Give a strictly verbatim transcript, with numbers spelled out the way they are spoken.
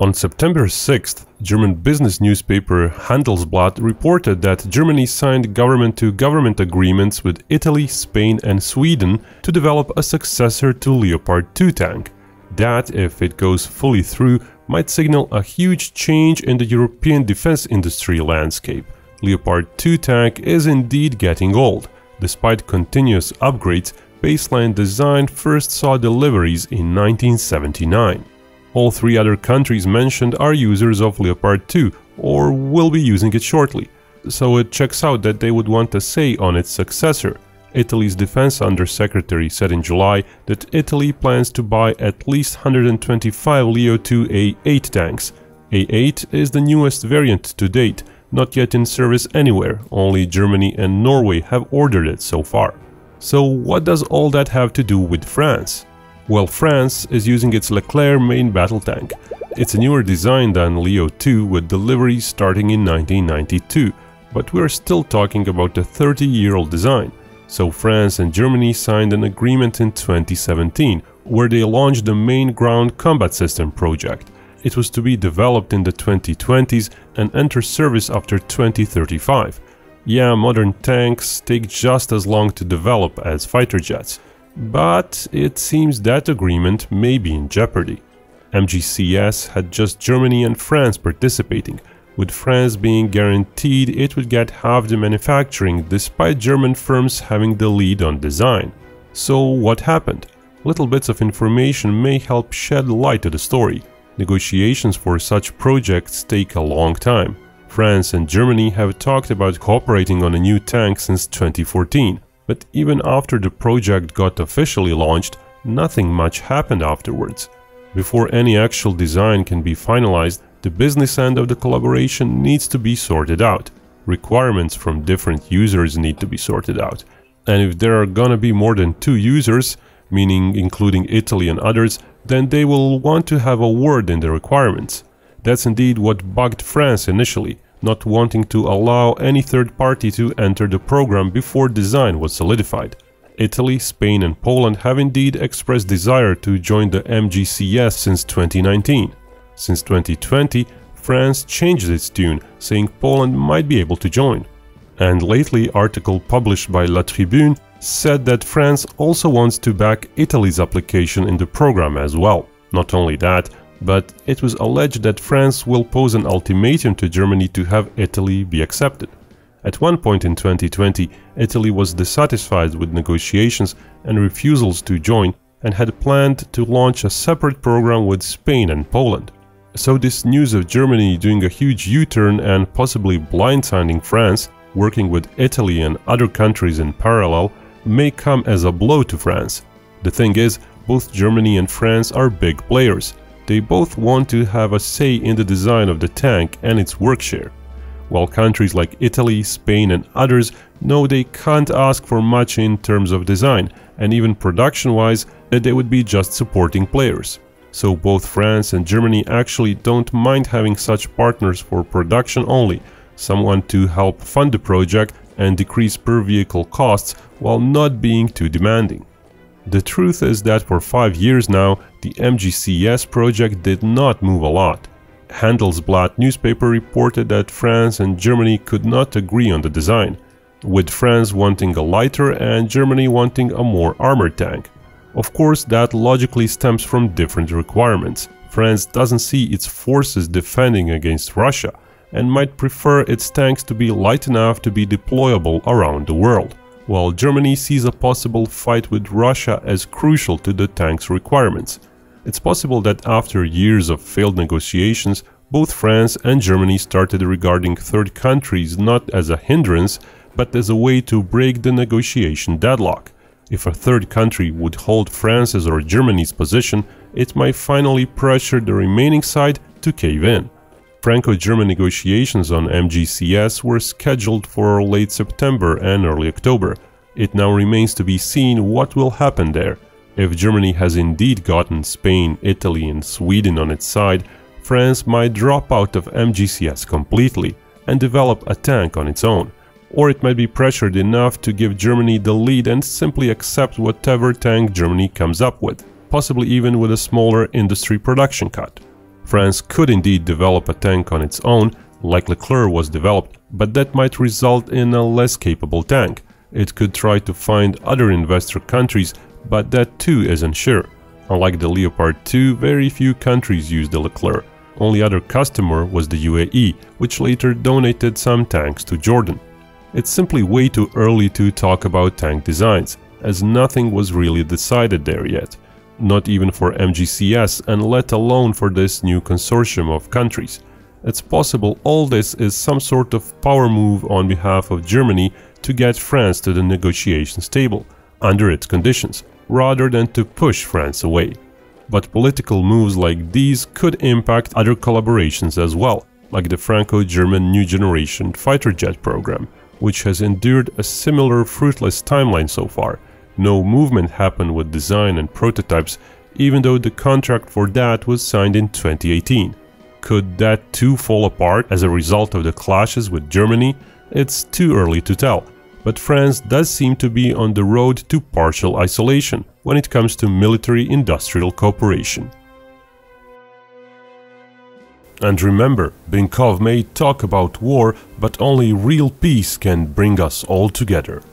On September sixth, German business newspaper Handelsblatt reported that Germany signed government-to-government agreements with Italy, Spain and Sweden to develop a successor to Leopard two tank. That, if it goes fully through, might signal a huge change in the European defense industry landscape. Leopard two tank is indeed getting old. Despite continuous upgrades, baseline design first saw deliveries in nineteen seventy-nine. All three other countries mentioned are users of Leopard two or will be using it shortly, so it checks out that they would want a say on its successor. Italy's defense undersecretary said in July that Italy plans to buy at least one hundred twenty-five Leo two A eight tanks. A eight is the newest variant to date, not yet in service anywhere, only Germany and Norway have ordered it so far. So what does all that have to do with France? Well, France is using its Leclerc main battle tank. It's a newer design than Leo two with deliveries starting in nineteen ninety-two, but we're still talking about a thirty-year-old design. So France and Germany signed an agreement in twenty seventeen, where they launched the main ground combat system project. It was to be developed in the twenty twenties and enter service after twenty thirty-five. Yeah, modern tanks take just as long to develop as fighter jets. But it seems that agreement may be in jeopardy. M G C S had just Germany and France participating, with France being guaranteed it would get half the manufacturing despite German firms having the lead on design. So what happened? Little bits of information may help shed light to the story. Negotiations for such projects take a long time. France and Germany have talked about cooperating on a new tank since twenty fourteen. But even after the project got officially launched, nothing much happened afterwards. Before any actual design can be finalized, the business end of the collaboration needs to be sorted out. Requirements from different users need to be sorted out. And if there are gonna be more than two users, meaning including Italy and others, then they will want to have a word in the requirements. That's indeed what bugged France initially, not wanting to allow any third party to enter the program before design was solidified. Italy, Spain and Poland have indeed expressed desire to join the M G C S since twenty nineteen. Since twenty twenty, France changed its tune, saying Poland might be able to join. And lately, an article published by La Tribune said that France also wants to back Italy's application in the program as well. Not only that, but it was alleged that France will pose an ultimatum to Germany to have Italy be accepted. At one point in twenty twenty, Italy was dissatisfied with negotiations and refusals to join and had planned to launch a separate program with Spain and Poland. So this news of Germany doing a huge U-turn and possibly blindsiding France, working with Italy and other countries in parallel, may come as a blow to France. The thing is, both Germany and France are big players. They both want to have a say in the design of the tank and its work share, while countries like Italy, Spain and others know they can't ask for much in terms of design and even production-wise, that they would be just supporting players. So both France and Germany actually don't mind having such partners for production only, someone to help fund the project and decrease per-vehicle costs while not being too demanding. The truth is that for five years now, the M G C S project did not move a lot. Handelsblatt newspaper reported that France and Germany could not agree on the design, with France wanting a lighter and Germany wanting a more armored tank. Of course, that logically stems from different requirements. France doesn't see its forces defending against Russia and might prefer its tanks to be light enough to be deployable around the world, while Germany sees a possible fight with Russia as crucial to the tank's requirements. It's possible that after years of failed negotiations, both France and Germany started regarding third countries not as a hindrance, but as a way to break the negotiation deadlock. If a third country would hold France's or Germany's position, it might finally pressure the remaining side to cave in. Franco-German negotiations on M G C S were scheduled for late September and early October. It now remains to be seen what will happen there. If Germany has indeed gotten Spain, Italy and Sweden on its side, France might drop out of M G C S completely and develop a tank on its own. Or it might be pressured enough to give Germany the lead and simply accept whatever tank Germany comes up with, possibly even with a smaller industry production cut. France could indeed develop a tank on its own, like Leclerc was developed, but that might result in a less capable tank. It could try to find other investor countries, but that too isn't sure. Unlike the Leopard two, very few countries used the Leclerc. Only other customer was the U A E, which later donated some tanks to Jordan. It's simply way too early to talk about tank designs, as nothing was really decided there yet. Not even for M G C S, and let alone for this new consortium of countries. It's possible all this is some sort of power move on behalf of Germany to get France to the negotiations table, under its conditions, rather than to push France away. But political moves like these could impact other collaborations as well, like the Franco-German New Generation fighter jet program, which has endured a similar fruitless timeline so far. No movement happened with design and prototypes, even though the contract for that was signed in twenty eighteen. Could that too fall apart as a result of the clashes with Germany? It's too early to tell, but France does seem to be on the road to partial isolation when it comes to military-industrial cooperation. And remember, Binkov may talk about war, but only real peace can bring us all together.